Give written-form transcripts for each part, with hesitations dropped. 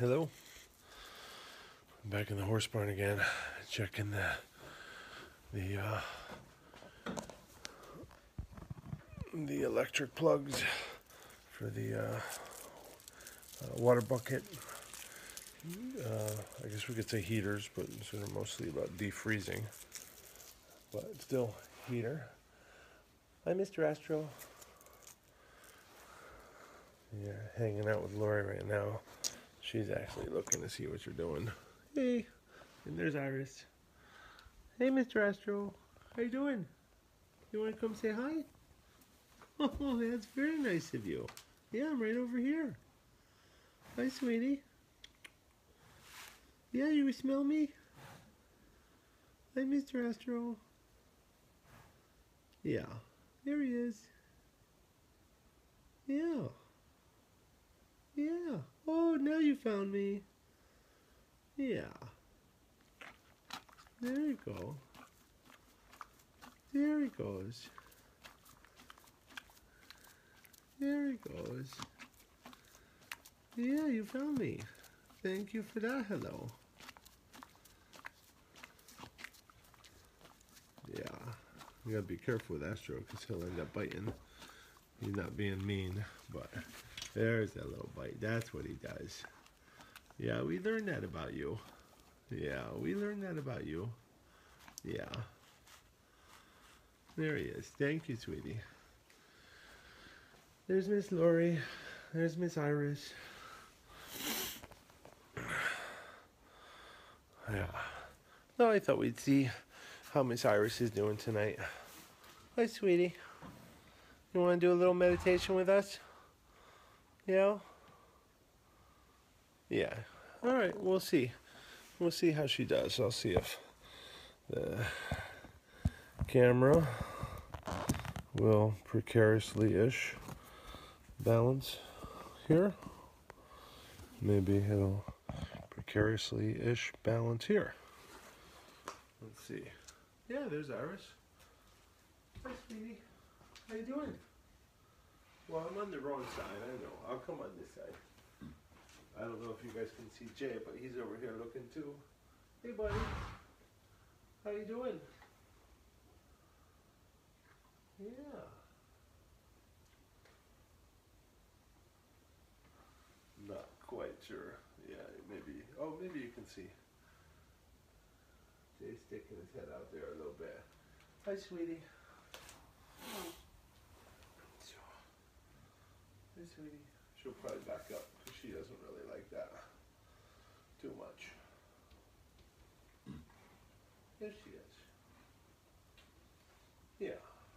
Hello. I'm back in the horse barn again, checking the electric plugs for the water bucket. I guess we could say heaters, but they're mostly about defreezing. But still, heater. Hi, Mr. Astro. Yeah, hanging out with Lori right now. She's actually looking to see what you're doing. Hey, and there's Iris. Hey, Mr. Astro, how you doing? You want to come say hi? Oh, that's very nice of you. Yeah, I'm right over here. Hi, sweetie. Yeah, you smell me? Hi, Mr. Astro. Yeah, there he is. Yeah. Yeah. Oh, now you found me. Yeah. There you go. There he goes. There he goes. Yeah, you found me. Thank you for that hello. Yeah. You gotta be careful with Astro because he'll end up biting. He's not being mean, but there's that little bite. That's what he does. Yeah, we learned that about you. Yeah, we learned that about you. Yeah. There he is. Thank you, sweetie. There's Miss Lori. There's Miss Iris. Yeah. No, I thought we'd see how Miss Iris is doing tonight. Hi, sweetie. You want to do a little meditation with us? Yeah? Yeah. All right, we'll see. We'll see how she does. I'll see if the camera will precariously-ish balance here. Maybe it'll precariously-ish balance here. Let's see. Yeah, there's Iris. Hi, sweetie. How you doing? Well, I'm on the wrong side, I know. I'll come on this side. I don't know if you guys can see Jay, but he's over here looking too. Hey, buddy. How you doing? Yeah. Not quite sure. Yeah, maybe. Oh, maybe you can see. Jay's sticking his head out there a little bit. Hi, sweetie. Hey, sweetie. She'll probably back up because she doesn't really like that too much. There she is. Yeah.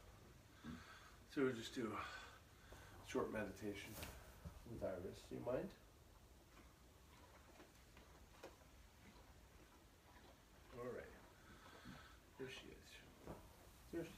So we'll just do a short meditation with Iris. Do you mind? All right. There she is. There she is.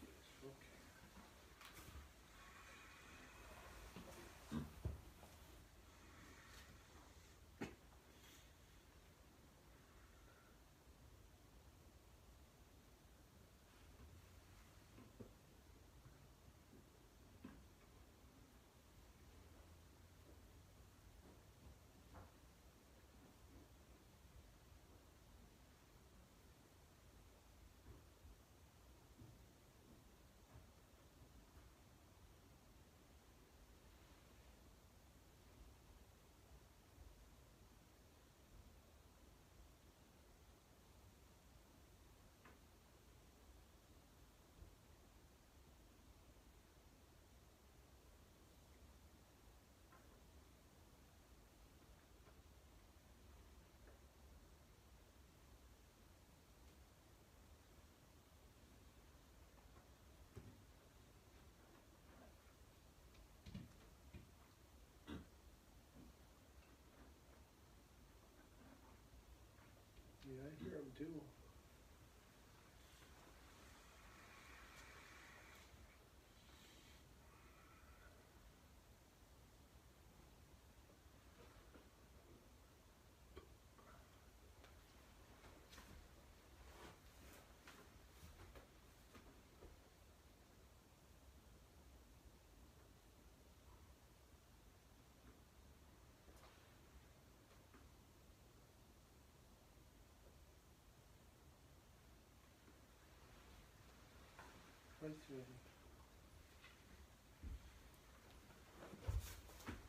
bathroom.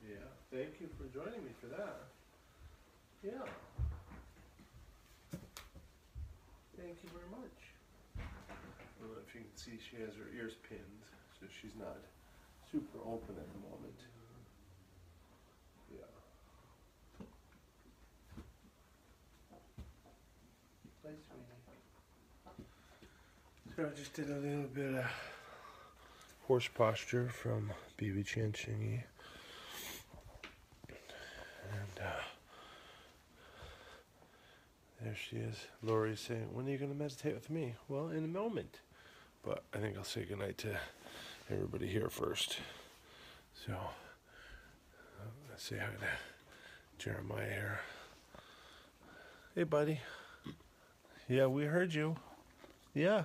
Yeah, thank you for joining me for that. Yeah. Thank you very much. I don't know if you can see she has her ears pinned, so she's not super open at the moment. Yeah. Hi, sweetie. So I just did a little bit of horse posture from BB Chan Chingy. There she is. Lori's saying, when are you going to meditate with me? Well, in a moment. But I think I'll say goodnight to everybody here first. So, let's say hi to Jeremiah here. Hey, buddy. Yeah, we heard you. Yeah.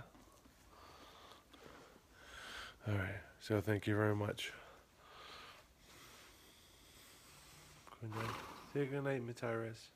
All right. So, thank you very much. Good night. Say goodnight, Matariz.